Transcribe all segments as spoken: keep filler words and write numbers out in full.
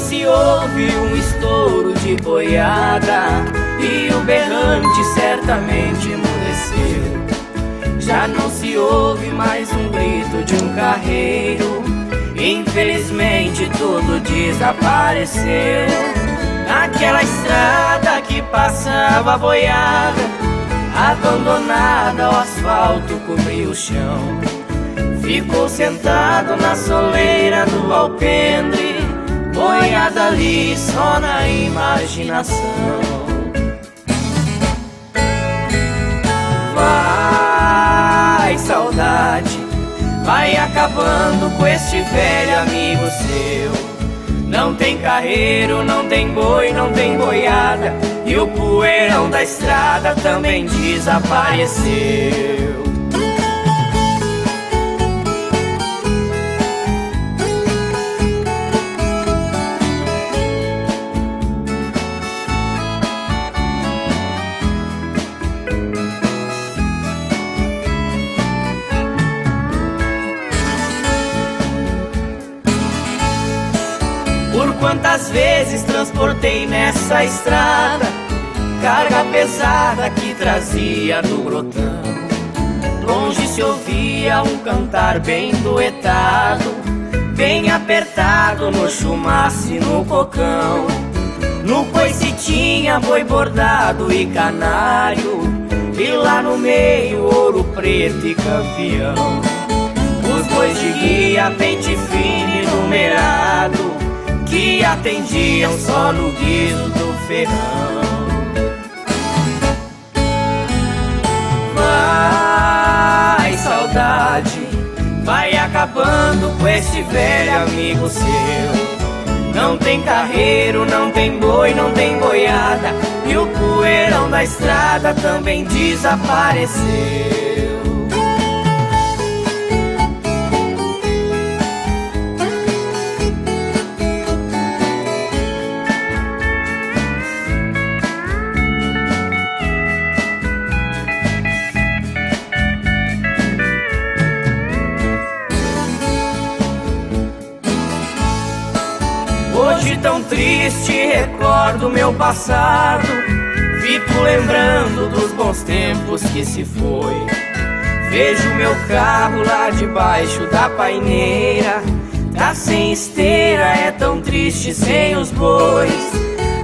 Então se ouve um estouro de boiada e o berrante certamente emudeceu. Já não se ouve mais um grito de um carreiro, infelizmente tudo desapareceu. Naquela estrada que passava a boiada, abandonada, o asfalto cobriu o chão. Ficou sentado na soleira do alpendre, boiada ali só na imaginação. Vai, saudade, vai acabando com este velho amigo seu. Não tem carreiro, não tem boi, não tem boiada, e o poeirão da estrada também desapareceu. Por quantas vezes transportei nessa estrada carga pesada que trazia do grotão. Longe se ouvia um cantar bem duetado, bem apertado no chumaço e no cocão. No coice tinha boi bordado e canário, e lá no meio ouro preto e campeão. Os bois de guia, pente fino e numerado, que atendiam só no guiso do ferrão. Vai, saudade, vai acabando com este velho amigo seu. Não tem carreiro, não tem boi, não tem boiada, e o poeirão da estrada também desapareceu. Hoje tão triste recordo meu passado, fico lembrando dos bons tempos que se foi. Vejo meu carro lá debaixo da paineira, tá sem esteira, é tão triste sem os bois.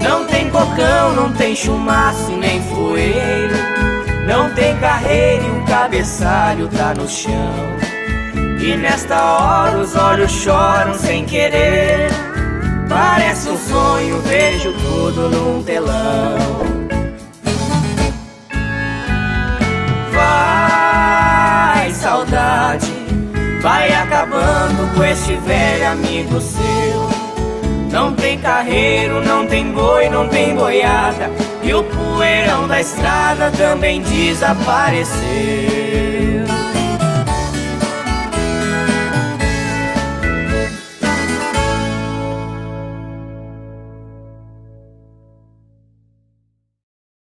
Não tem cocão, não tem chumaço nem fueiro, não tem carreiro e o cabeçalho tá no chão. E nesta hora os olhos choram sem querer, parece um sonho, vejo tudo num telão. Vai, saudade, vai acabando com este velho amigo seu. Não tem carreiro, não tem boi, não tem boiada, e o poeirão da estrada também desapareceu.